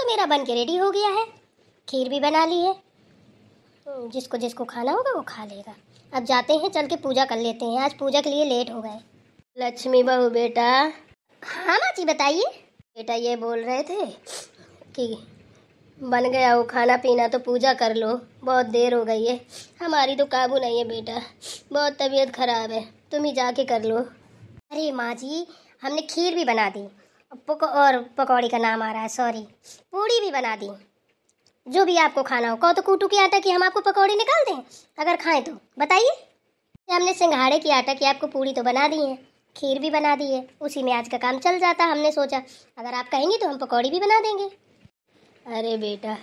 तो मेरा बन के रेडी हो गया है, खीर भी बना ली है, जिसको जिसको खाना होगा वो खा लेगा। अब जाते हैं, चल के पूजा कर लेते हैं, आज पूजा के लिए लेट हो गए। लक्ष्मी बहू बेटा। हाँ माँ जी बताइए। बेटा ये बोल रहे थे कि बन गया वो खाना पीना तो पूजा कर लो, बहुत देर हो गई है, हमारी तो काबू नहीं है बेटा, बहुत तबीयत ख़राब है, तुम ही जाके कर लो। अरे माँ जी हमने खीर भी बना दी और पकौड़ी का नाम आ रहा है, सॉरी पूड़ी भी बना दी, जो भी आपको खाना हो। कहो तो कूटू की आटा की हम आपको पकौड़ी निकाल दें, अगर खाएं तो बताइए। हमने सिंघाड़े की आटा की आपको पूड़ी तो बना दी है, खीर भी बना दी है, उसी में आज का काम चल जाता। हमने सोचा अगर आप कहेंगी तो हम पकौड़ी भी बना देंगे। अरे बेटा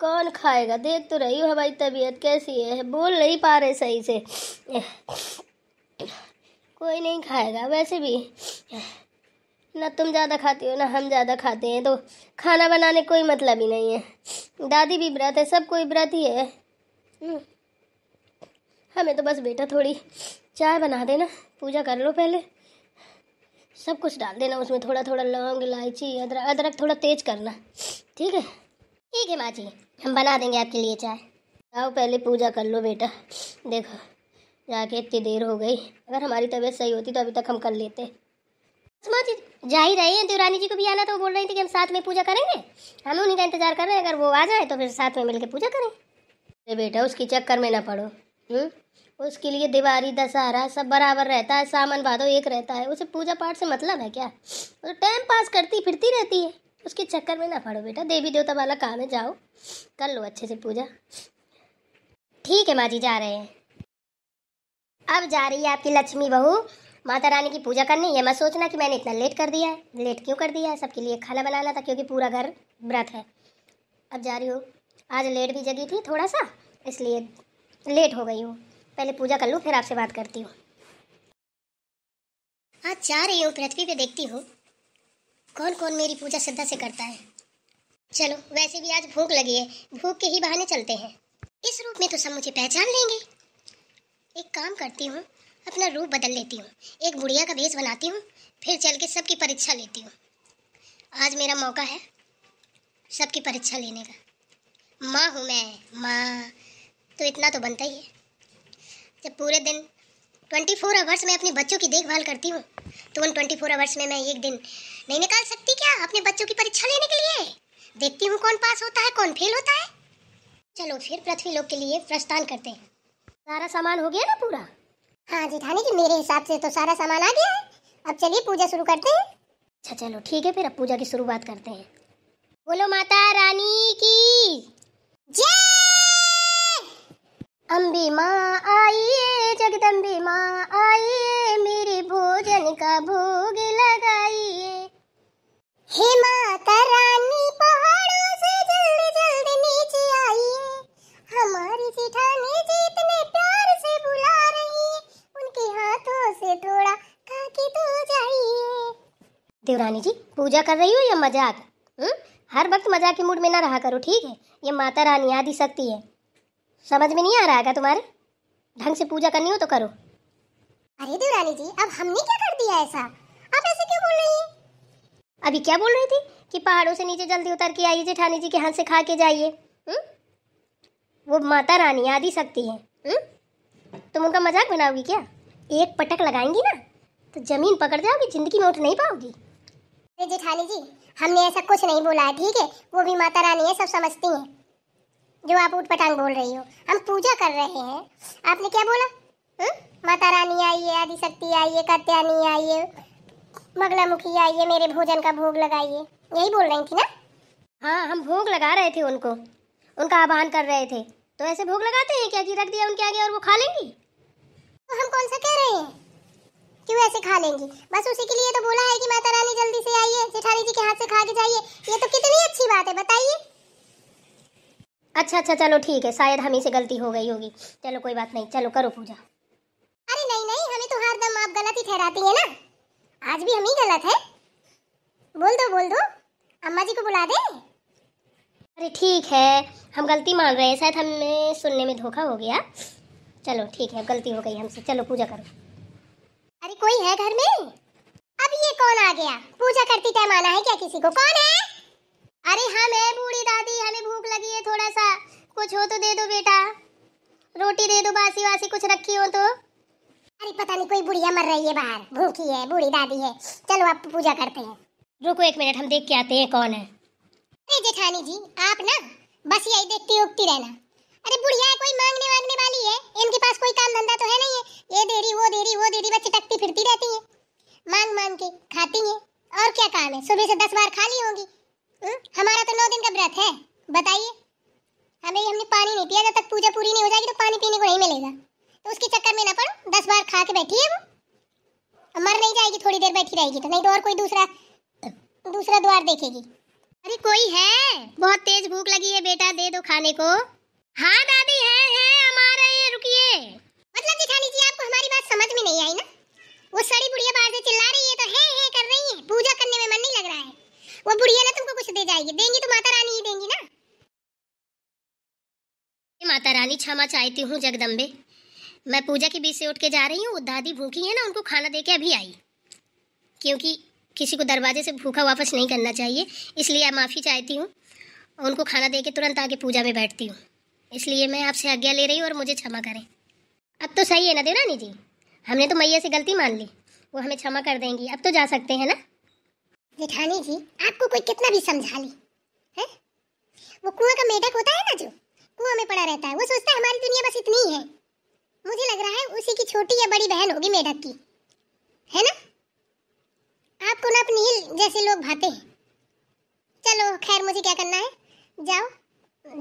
कौन खाएगा, देख तो रही हो हमारी तबीयत कैसी है, बोल नहीं पा रहे सही से, कोई नहीं खाएगा। वैसे भी ना तुम ज़्यादा खाती हो ना हम ज़्यादा खाते हैं, तो खाना बनाने कोई मतलब ही नहीं है। दादी भी व्रत है, सब कोई व्रत ही है। हमें तो बस बेटा थोड़ी चाय बना देना, पूजा कर लो पहले, सब कुछ डाल देना उसमें, थोड़ा थोड़ा लौंग इलायची अदरक थोड़ा तेज करना, ठीक है? ठीक है माँ जी हम बना देंगे आपके लिए चाय। आओ पहले पूजा कर लो बेटा, देखो जाके इतनी देर हो गई, अगर हमारी तबीयत सही होती तो अभी तक हम कर लेते। माँ जी जा ही रही हैं, देवरानी जी को भी आना, तो वो बोल रही थी कि हम साथ में पूजा करेंगे, हम उन्हीं का इंतजार कर रहे हैं, अगर वो आ जाए तो फिर साथ में मिलकर पूजा करें। अरे बेटा उसकी चक्कर में ना पड़ो, उसके लिए दिवाली दशहरा सब बराबर रहता है, सावन भादो एक रहता है, उसे पूजा पाठ से मतलब है क्या? वो टाइम पास करती फिरती रहती है, उसके चक्कर में ना पड़ो बेटा, देवी देवता वाला काम है, जाओ कर लो अच्छे से पूजा। ठीक है माँ जी जा रहे हैं। अब जा रही है आपकी लक्ष्मी बहू माता रानी की पूजा करनी। ये मत सोचना कि मैंने इतना लेट कर दिया है, लेट क्यों कर दिया है, सबके लिए खाना बनाना था क्योंकि पूरा घर व्रत है। अब जा रही हो, आज लेट भी जगी थी थोड़ा सा, इसलिए लेट हो गई हूँ, पहले पूजा कर लूँ फिर आपसे बात करती हूँ। आज जा रही हूँ, पृथ्वी पे देखती हूँ कौन कौन मेरी पूजा श्रद्धा से करता है। चलो वैसे भी आज भूख लगी है, भूख के ही बहाने चलते हैं, इस रूप में तो सब मुझे पहचान लेंगे। एक काम करती हूँ, अपना रूप बदल लेती हूँ, एक बुढ़िया का भेष बनाती हूँ, फिर चल के सबकी परीक्षा लेती हूँ। आज मेरा मौका है सबकी परीक्षा लेने का। माँ हूँ मैं, माँ तो इतना तो बनता ही है। जब पूरे दिन 24 आवर्स में अपने बच्चों की देखभाल करती हूँ, तो उन 24 आवर्स में मैं एक दिन नहीं निकाल सकती क्या अपने बच्चों की परीक्षा लेने के लिए? देखती हूँ कौन पास होता है कौन फेल होता है। चलो फिर पृथ्वी लोक के लिए प्रस्थान करते हैं। सारा सामान हो गया ना पूरा? हाँ जेठानी जी मेरे हिसाब से तो सारा सामान आ गया है, अब चलिए पूजा शुरू करते हैं। अच्छा चलो ठीक है, फिर अब पूजा की शुरुआत करते हैं। बोलो माता रानी की जय। अम्बी माँ आइए, जगदम्बी माँ आइए, मेरे भोजन का भोग लगाइए। हे माता रानी पहाड़ों से जल्दी जल्दी नीचे आइए, हमारी जेठानी जी इतने प्यार से बुला रही है, हाथों से थोड़ा खा के तो जाइए। देवरानी जी पूजा कर रही हो या मजाक? हर वक्त मजाक के मूड में ना रहा करो, ठीक है? ये माता रानी आदि शक्ति है, समझ में नहीं आ रहा है तुम्हारे? ढंग से पूजा करनी हो तो करो। अरे देवरानी जी अब हमने क्या कर दिया ऐसा, आप ऐसे क्यों बोल रही है? अभी क्या बोल रही थी कि पहाड़ों से नीचे जल्दी उतर के आइए, जेठानी जी के हाथ से खा के जाइए। वो माता रानी आदि शक्ति है, तुम उनका मजाक बनाओगी क्या? एक पटक लगाएंगी ना तो जमीन पकड़ जाओगी, जिंदगी में उठ नहीं पाओगी। अरे जेठानी जी हमने ऐसा कुछ नहीं बोला है, ठीक है? वो भी माता रानी है, सब समझती हैं जो आप उटपटांग बोल रही हो। हम पूजा कर रहे हैं, आपने क्या बोला? माता रानी आइए, आदि शक्ति आइए, कात्यानी आइए, बगलामुखी आइए, मेरे भोजन का भोग लगाइए, यही बोल रही थी ना? हाँ हम भोग लगा रहे थे, उनको उनका आह्वान कर रहे थे। तो ऐसे भोग लगाते हैं क्या कि रख दिया उनके आगे और वो खा लेंगी? तो हम कौन सा कह रहे हैं क्यों ऐसे खा लेंगी? बस उसी के लिए तो बोला है कि माता रानी जल्दी से आइए, जेठानी जी के हाथ से खा के जाइए। ये तो कितनी अच्छी बात है बताइए। अच्छा अच्छा चलो ठीक है, शायद हम ही से गलती हो गई होगी, चलो कोई बात नहीं, चलो करो पूजा। अरे नहीं नहीं हमें तो हर दम आप गलत ही ठहराती है ना, आज भी हम ही गलत है। बोल दो अम्मा जी को बुला दें। अरे ठीक है हम गलती मान रहे हैं, शायद हमें सुनने में धोखा हो गया, चलो ठीक है गलती हो गई हमसे, चलो पूजा करो। अरे कोई है घर में? अब ये कौन आ गया? पूजा करती टाइम आना है क्या किसी को? कौन है? अरे हाँ मैं बूढ़ी दादी, हमें भूख लगी है, थोड़ा सा कुछ हो तो दे दो बेटा, रोटी दे दो बासी वासी कुछ रखी हो तो। अरे पता नहीं कोई बुढ़िया मर रही है बाहर, भूखी है, बूढ़ी दादी है, चलो आप पूजा करते हैं। रुको एक मिनट, हम देख के आते हैं कौन है। अरे जेठानी जी आप ना बस यही देखती उगती रहना। अरे बुढ़िया है, कोई मांगने वांगने वाली है, इनके पास कोई काम धंधा तो है नहीं है, ये देरी वो देरी वो देरी बस चटकती फिरती रहती है, मांग मांग के खाती है, और क्या काम है, सुबह से 10 बार खा ली होगी। हमारा तो 9 दिन का व्रत है, बताइए हमें, हमने पानी नहीं पिया, जब तक पूजा पूरी नहीं हो जाएगी तो पानी पीने को नहीं मिलेगा, तो उसके चक्कर में ना पड़ो, 10 बार खा के बैठी है वो, मर नहीं जाएगी, थोड़ी देर बैठी रहेगी तो, नहीं तो और कोई दूसरा द्वार देखेगी। अरे कोई है, बहुत तेज भूख लगी है बेटा, दे दो खाने को। हाँ दादी है हम आ रहे हैं, रुकिए। मतलब जेठानी जी आपको हमारी बात समझ में नहीं आई ना, वो सड़ी बुढ़िया बाहर से चिल्ला रही है तो है कर रही है, पूजा करने में मन नहीं लग रहा है, वो बुढ़िया ना तुमको कुछ दे जाएगी, देंगी तो माता रानी ही देंगी ना। माता रानी क्षमा चाहती हूँ जगदम्बे, मैं पूजा के बीच से उठ के जा रही हूँ, दादी भूखी है ना, उनको खाना दे के अभी आई, क्योंकि किसी को दरवाजे से भूखा वापस नहीं करना चाहिए, इसलिए माफ़ी चाहती हूँ, उनको खाना दे के तुरंत आके पूजा में बैठती हूँ, इसलिए मैं आपसे आज्ञा ले रही हूँ और मुझे क्षमा करें। अब तो सही है ना देवरानी जी, हमने तो मैया से गलती मान ली, वो हमें क्षमा कर देंगी, अब तो जा सकते हैं ना। जेठानी जी आपको कोई कितना भी समझा ले हैं, वो कुआं का मेढक होता है ना जो कुआं में पड़ा रहता है, वो सोचता है हमारी दुनिया बस इतनी ही है, मुझे लग रहा है उसी की छोटी या बड़ी बहन होगी मेढक की, है ना। आपको ना अपनी नील जैसे लोग भाते हैं। चलो खैर मुझे क्या करना है, जाओ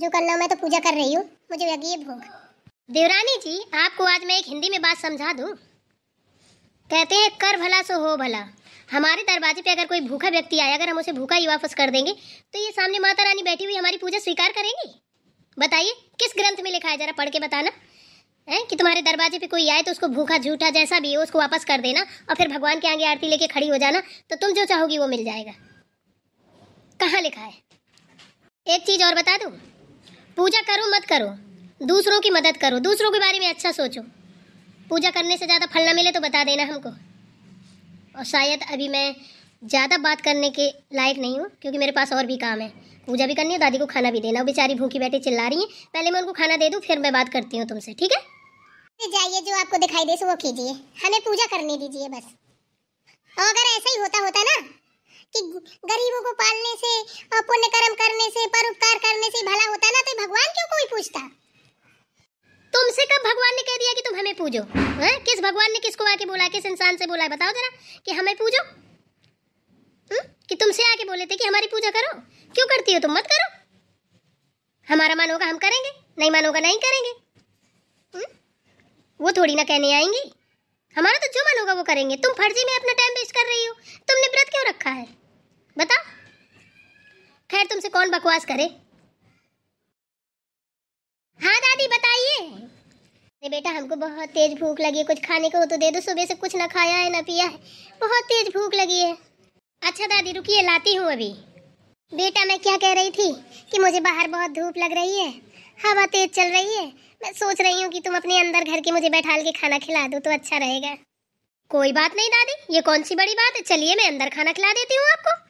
जो करना हो, मैं तो पूजा कर रही हूँ, मुझे लगी है भूख। देवरानी जी आपको आज मैं एक हिंदी में बात समझा दूँ, कहते हैं कर भला सो हो भला, हमारे दरवाजे पे अगर कोई भूखा व्यक्ति आया, अगर हम उसे भूखा ही वापस कर देंगे तो ये सामने माता रानी बैठी हुई हमारी पूजा स्वीकार करेंगी। बताइए किस ग्रंथ में लिखा है, जरा पढ़ के बताना है कि तुम्हारे दरवाजे पे कोई आए तो उसको भूखा झूठा जैसा भी हो उसको वापस कर देना, और फिर भगवान के आगे आरती लेके खड़ी हो जाना, तो तुम जो चाहोगी वो मिल जाएगा, कहाँ लिखा है। एक चीज़ और बता दूँ, पूजा करो मत करो, दूसरों की मदद करो, दूसरों के बारे में अच्छा सोचो, पूजा करने से ज़्यादा फल न मिले तो बता देना हमको। और शायद अभी मैं ज़्यादा बात करने के लायक नहीं हूँ, क्योंकि मेरे पास और भी काम है, पूजा भी करनी है, दादी को खाना भी देना, वो बेचारी भूखी बैठी चिल्ला रही है, पहले मैं उनको खाना दे दूँ फिर मैं बात करती हूँ तुमसे, ठीक है। जाइए जो आपको दिखाई दे सो वो कीजिए, हमें पूजा करने दीजिए बस। और अगर ऐसा ही होता ना कि गरीबों को पालने से, पुण्य कर्म करने से, परोपकार करने से भला होता ना, तो भगवान क्यों कोई पूछता तुमसे। कब भगवान ने कह दिया कि तुम हमें पूजो, है किस भगवान ने किसको आके बोला, किस इंसान से बोला है बताओ जरा कि हमें पूजो, कि तुमसे आके बोले थे कि हमारी पूजा करो, क्यों करती हो तुम, मत करो, हमारा मन होगा हम करेंगे, नहीं मन होगा नहीं करेंगे, वो थोड़ी ना कहने आएंगी, हमारा तो जो मन होगा वो करेंगे, तुम फर्जी में अपना टाइम वेस्ट कर रही हो, तुमने व्रत क्यों रखा है बताओ। खैर तुमसे कौन बकवास करे। हाँ दादी बताइए। बेटा हमको बहुत तेज भूख लगी है, कुछ खाने को तो दे दो, सुबह से कुछ ना खाया है ना पिया है, बहुत तेज भूख लगी है। अच्छा दादी रुकिए लाती हूँ अभी। बेटा मैं क्या कह रही थी कि मुझे बाहर बहुत धूप लग रही है, हवा तेज चल रही है, मैं सोच रही हूँ कि तुम अपने अंदर घर के मुझे बैठाल के खाना खिला दो तो अच्छा रहेगा। कोई बात नहीं दादी, ये कौन सी बड़ी बात है, चलिए मैं अंदर खाना खिला देती हूँ आपको,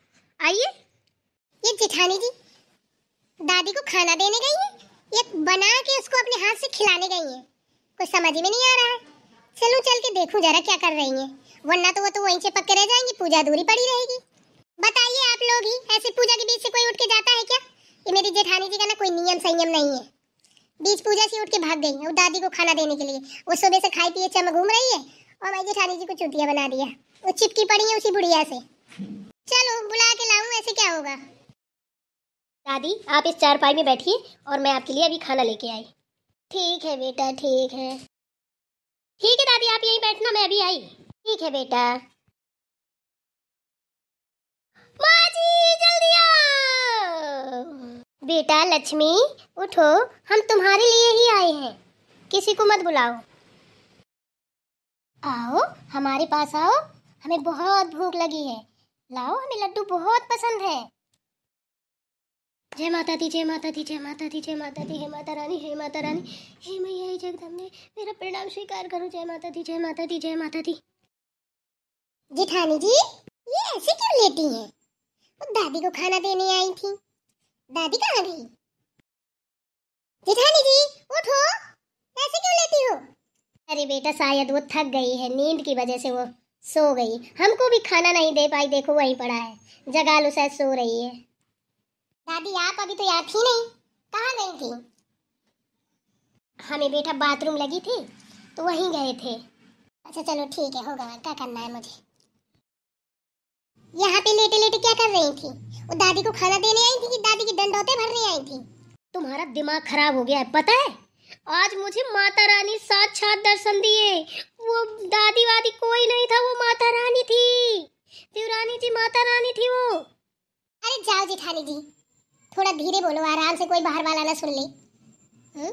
आइए। ये जेठानी जी दादी को खाना देने गई है, ये बना के उसको अपने हाथ से खिलाने गई है, कुछ समझ में नहीं आ रहा है, चलो चल के देखूं जरा क्या कर रही है, वरना तो वो तो वहीं चिपक के रह जाएंगी, पूजा अधूरी पड़ी रहेगी। बताइए आप लोग ही ऐसे पूजा के बीच से कोई उठ के जाता है क्या, ये मेरी जेठानी जी का ना कोई नियम संयम नहीं है, बीच पूजा से उठ के भाग गई है वो दादी को खाना देने के लिए, वो सुबह से खाई पिए चम घूम रही है और मैं जेठानी जी को चुटिया बना दिया, वो चिपकी पड़ी है उसी बुढ़िया से। चलो बुला के लाऊं, ऐसे क्या होगा। दादी आप इस चारपाई में बैठिए और मैं आपके लिए अभी खाना लेके आई। ठीक है बेटा, ठीक है, ठीक है दादी आप यहीं बैठना, मैं अभी आई। ठीक है बेटा। माँ जी जल्दी आओ। बेटा लक्ष्मी उठो, हम तुम्हारे लिए ही आए हैं, किसी को मत बुलाओ, आओ हमारे पास आओ, हमें बहुत भूख लगी है, लाओ हमें लड्डू बहुत पसंद है। जय माता दी, जय माता दी, जय माता दी, जय माता दी, हे माता रानी, हे माता रानी, हे मैया हे जगदम्बे, मेरा प्रणाम स्वीकार करो, जय माता दी, जय माता दी, जय माता दी। जेठानी जी ये ऐसे क्यों लेती हैं, वो दादी को खाना देने आई थी, दादी कहाँ गई? जेठानी जी उठो, ऐसे क्यों लेटी हो? अरे बेटा शायद वो थक गई है, नींद की वजह से वो सो गई। हमको भी खाना नहीं दे पाई, देखो वहीं पड़ा है, जगा लो, शायद सो रही है। दादी आप अभी तो याद ही नहीं, कहाँ गई थी? हमें बेटा बाथरूम लगी थी तो वहीं गए थे। अच्छा चलो ठीक है, होगा, क्या करना है मुझे। यहाँ पे लेटे लेटे क्या कर रही थी? वो दादी को खाना देने आई थी कि दादी की डंडौते भरने आई थी? तुम्हारा दिमाग खराब हो गया है पता है। आज मुझे माता रानी साक्षात दर्शन दिए। वो दादी वादी कोई नहीं था, वो माता रानी थी, शिवरानी जी माता रानी थी वो। अरे जाओ जेठानी जी, थोड़ा धीरे बोलो, आराम से, कोई बाहर वाला ना सुन ले।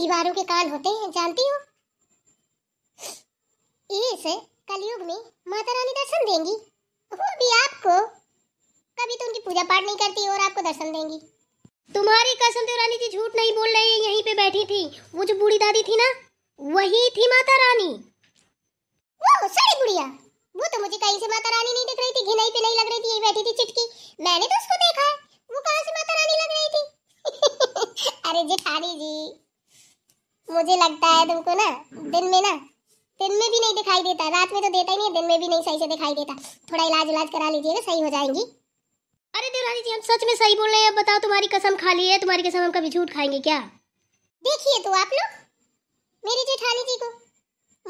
दीवारों के कान होते हैं, जानती हो? इस कलयुग में माता रानी दर्शन देंगी, वो भी आपको। कभी तो उनकी पूजा पाठ नहीं करती और आपको दर्शन देंगी। तुम्हारी कसम रानी जी झूठ नहीं बोल रही है, यहीं पे बैठी थी वो जो बूढ़ी दादी थी ना, वही थी माता रानी। वो सारी बुढ़िया, वो तो मुझे कहीं से माता रानी नहीं दिख रही थी, घिनाई पे नहीं लग रही थी, ये बैठी थी चिटकी, मैंने तो उसको देखा है, वो कहाँ से माता रानी लग रही थी? अरे जेठानी जी मुझे लगता है तुमको ना दिन में भी नहीं दिखाई देता, रात में तो देता ही नहीं, दिन में भी नहीं सही से दिखाई देता। थोड़ा इलाज करा लीजिएगा, सही हो जाएंगी। अरे देवरानी जी हम सच में सही बोल रहे हैं, अब बताओ तुम्हारी कसम खा ली है, तुम्हारी कसम हम कभी झूठ खाएंगे क्या? देखिए तो आप लोग मेरी जेठानी जी को,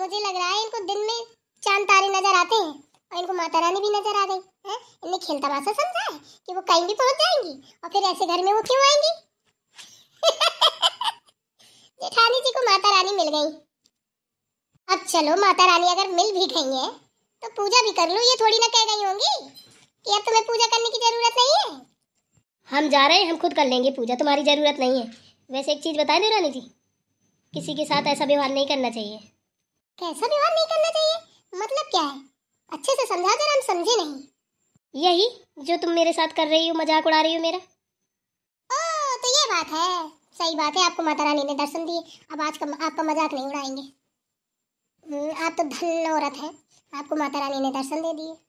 मुझे लग रहा है इनको दिन में चांद तारे नजर आते हैं और इनको माता रानी भी नजर आ गई है। इन्हें खेल तमाशा समझा है कि वो कहीं भी पहुंच जाएंगी और फिर ऐसे घर में वो क्यों आएंगी? जेठानी जी को माता रानी मिल गई। अब चलो माता रानी अगर मिल भी गई है तो पूजा भी कर लो, ये थोड़ी ना कह गई होंगी कि अब तुम्हें पूजा करने की जरूरत नहीं है। हम जा रहे हैं, हम खुद कर लेंगे पूजा, तुम्हारी जरूरत नहीं है। वैसे एक चीज़ बताएं रानी जी, किसी के साथ ऐसा व्यवहार नहीं करना चाहिए। कैसा व्यवहार नहीं करना चाहिए मतलब क्या है? अच्छे से समझा कर, हम समझे नहीं। यही जो तुम मेरे साथ कर रही हो, मजाक उड़ा रही हो मेरा। ओ तो ये बात है, सही बात है, आपको माता रानी ने दर्शन दिए, अब आज का आपका मजाक नहीं उड़ाएंगे। आप तो धन्य औरत हैं, आपको माता रानी ने दर्शन दे दिए।